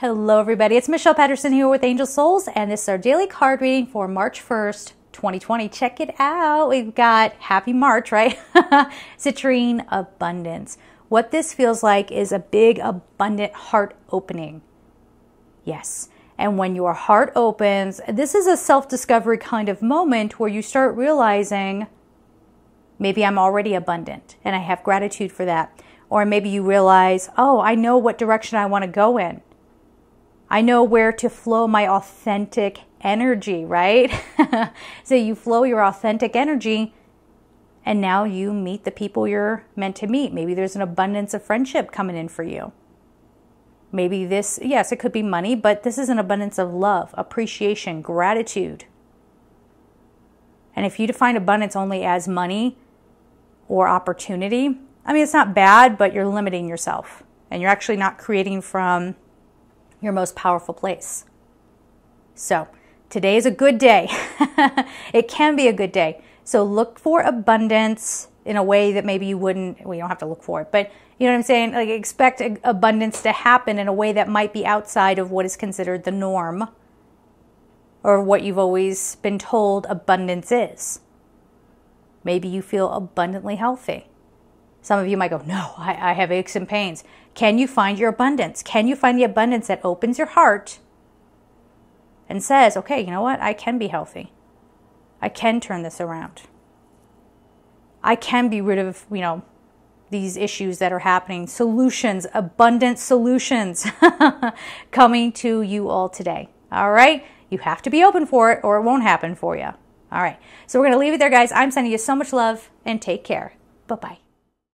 Hello everybody, it's Michelle Patterson here with Angel Souls, and this is our daily card reading for March 1st, 2020. Check it out. We've got happy March, right? Citrine, abundance. What this feels like is a big, abundant heart opening. Yes. And when your heart opens, this is a self-discovery kind of moment where you start realizing, maybe I'm already abundant and I have gratitude for that. Or maybe you realize, oh, I know what direction I want to go in. I know where to flow my authentic energy, right? So you flow your authentic energy, and now you meet the people you're meant to meet. Maybe there's an abundance of friendship coming in for you. Maybe this, yes, it could be money, but this is an abundance of love, appreciation, gratitude. And if you define abundance only as money or opportunity, I mean, it's not bad, but you're limiting yourself and you're actually not creating from your most powerful place. So today is a good day. It can be a good day. So look for abundance in a way that maybe you wouldn't, well, you don't have to look for it, but you know what I'm saying? Like, expect abundance to happen in a way that might be outside of what is considered the norm or what you've always been told abundance is. Maybe you feel abundantly healthy. Some of you might go, no, I have aches and pains. Can you find your abundance? Can you find the abundance that opens your heart and says, okay, you know what? I can be healthy. I can turn this around. I can be rid of, you know, these issues that are happening. Solutions, abundant solutions coming to you all today. All right. You have to be open for it or it won't happen for you. All right. So we're going to leave it there, guys. I'm sending you so much love and take care. Bye-bye.